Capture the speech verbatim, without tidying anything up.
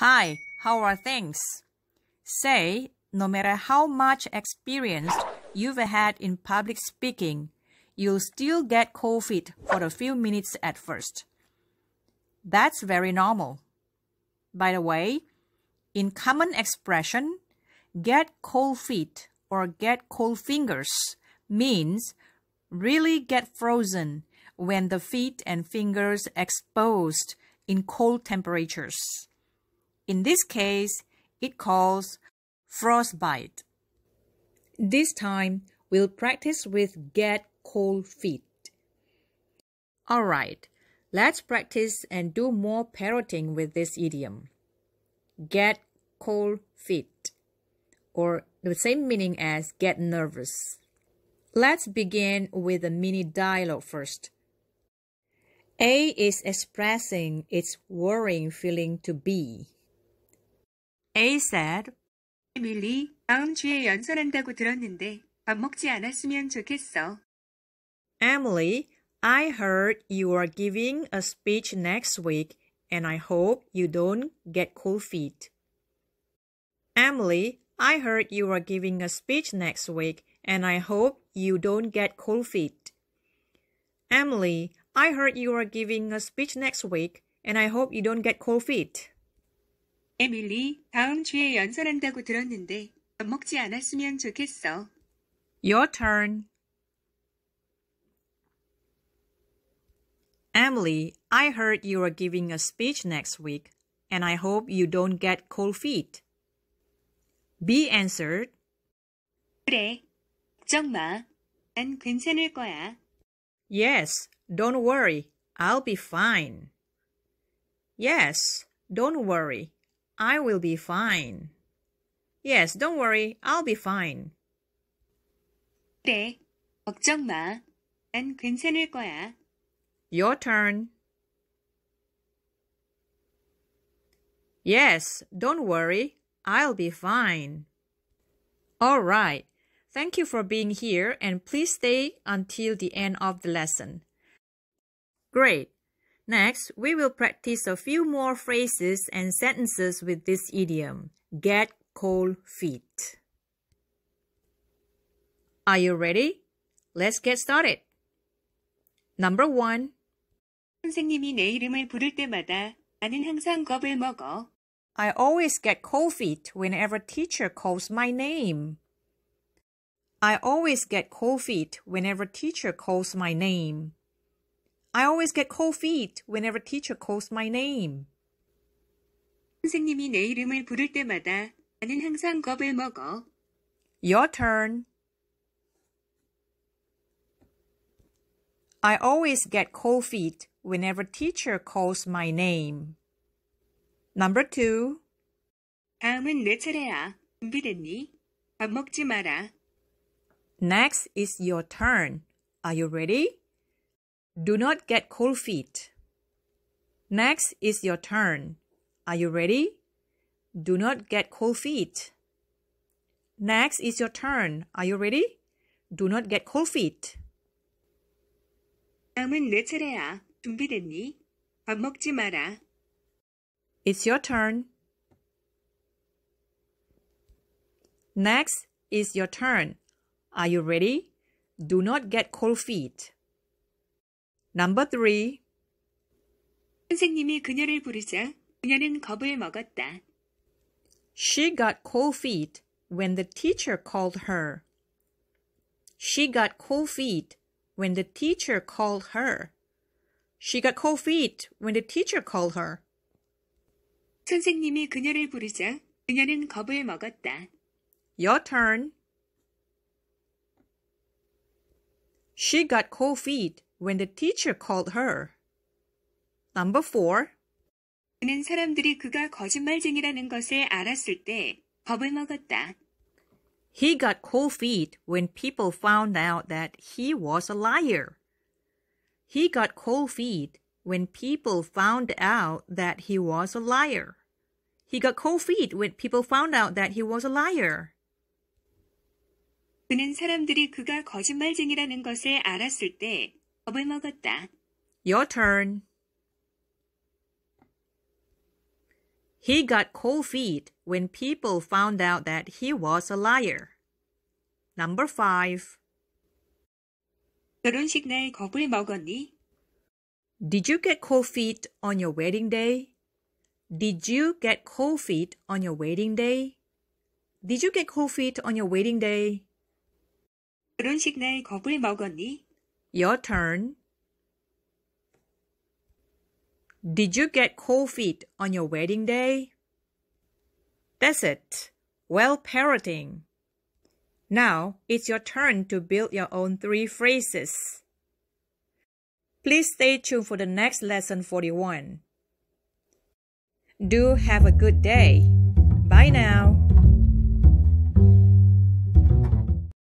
Hi, how are things? Say, no matter how much experience you've had in public speaking, you'll still get cold feet for a few minutes at first. That's very normal. By the way, in common expression, get cold feet or get cold fingers means really get frozen when the feet and fingers exposed in cold temperatures. In this case, it calls frostbite. This time, we'll practice with get cold feet. Alright, let's practice and do more parroting with this idiom. Get cold feet, or the same meaning as get nervous. Let's begin with a mini dialogue first. A is expressing its worrying feeling to B. A said, 밀리, 다음 주에 연설한다고 들었는데 밥 먹지 않았으면 좋겠어. Emily, I heard you are giving a speech next week and I hope you don't get cold feet. Emily, I heard you are giving a speech next week and I hope you don't get cold feet. Emily, I heard you are giving a speech next week and I hope you don't get cold feet. Emily, 다음 주에 연설한다고 들었는데 밥 먹지 않았으면 좋겠어. Your turn. Emily, I heard you are giving a speech next week, and I hope you don't get cold feet. B answered, 그래, 걱정 마. 난 괜찮을 거야. Yes, don't worry. I'll be fine. Yes, don't worry. I will be fine. Yes, don't worry. I'll be fine. 그래, 걱정 마. 난 괜찮을 거야. Your turn. Yes, don't worry. I'll be fine. All right. Thank you for being here and please stay until the end of the lesson. Great. Next, we will practice a few more phrases and sentences with this idiom, get cold feet. Are you ready? Let's get started. Number one. 선생님이 내 이름을 부를 때마다 나는 항상 겁을 먹어. I always get cold feet whenever teacher calls my name. I always get cold feet whenever teacher calls my name. I always get cold feet whenever teacher calls my name. 선생님이 내 이름을 부를 때마다 나는 항상 겁을 먹어. Your turn. I always get cold feet whenever teacher calls my name. Number two. 다음은 내 차례야. 준비됐니? 밥 먹지 마라. Next is your turn. Are you ready? Do not get cold feet. Next is your turn. Are you ready? Do not get cold feet. Next is your turn. Are you ready? Do not get cold feet. 다음은 내 차례야. 준비됐니? 밥 먹지 마라. It's your turn. Next is your turn. Are you ready? Do not get cold feet. Number three. 선생님이 그녀를 부르자 그녀는 겁을 먹었다. She got cold feet when the teacher called her. She got cold feet when the teacher called her. She got cold feet when the teacher called her. 선생님이 그녀를 부르자 그녀는 겁을 먹었다. Your turn. She got cold feet when the teacher called her. Number four. 그는 사람들이 그가 거짓말쟁이라는 것을 알았을 때 겁을 먹었다. He got cold feet when people found out that he was a liar. He got cold feet when people found out that he was a liar. He got cold feet when people found out that he was a liar. 그는 사람들이 그가 거짓말쟁이라는 것을 알았을 때 겁을 먹었다. Your turn. He got cold feet when people found out that he was a liar. Number five. 결혼식 날 겁을 먹었니? Did you get cold feet on your wedding day? Did you get cold feet on your wedding day? Did you get cold feet on your wedding day? 결혼식 날 겁을 먹었니? Your turn. Did you get cold feet on your wedding day? That's it. Well parroting. Now it's your turn to build your own three phrases. Please stay tuned for the next lesson forty-one. Do have a good day. Bye now.